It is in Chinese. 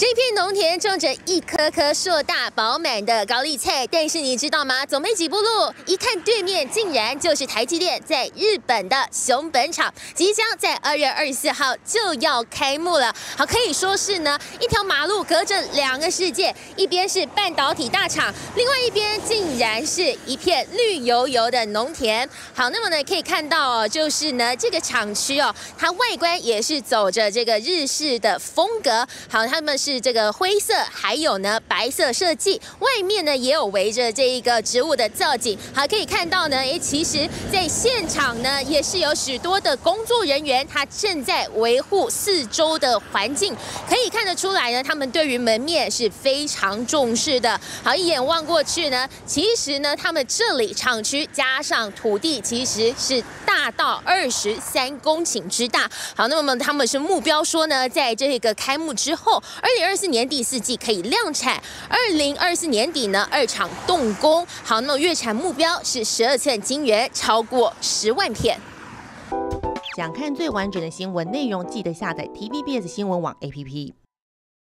这片农田种着一颗颗硕大饱满的高丽菜，但是你知道吗？走没几步路，一看对面竟然就是台积电在日本的熊本厂，即将在2月24号就要开幕了。好，可以说是呢，一条马路隔着两个世界，一边是半导体大厂，另外一边竟然是一片绿油油的农田。好，那么呢可以看到哦，就是呢这个厂区哦，它外观也是走着这个日式的风格。好，他们是这个灰色，还有呢白色设计，外面呢也有围着这一个植物的造景。好，可以看到呢，其实在现场呢也是有许多的工作人员，他正在维护四周的环境。可以看得出来呢，他们对于门面是非常重视的。好，一眼望过去呢，其实呢他们这里厂区加上土地其实是大到23公顷之大。好，那么他们是目标说呢，在这个开幕之后，2024年第4季可以量产，2024年底呢2厂动工。好，那么月产目标是12寸晶圆，超过10万片。想看最完整的新闻内容，记得下载 TVBS 新闻网 APP。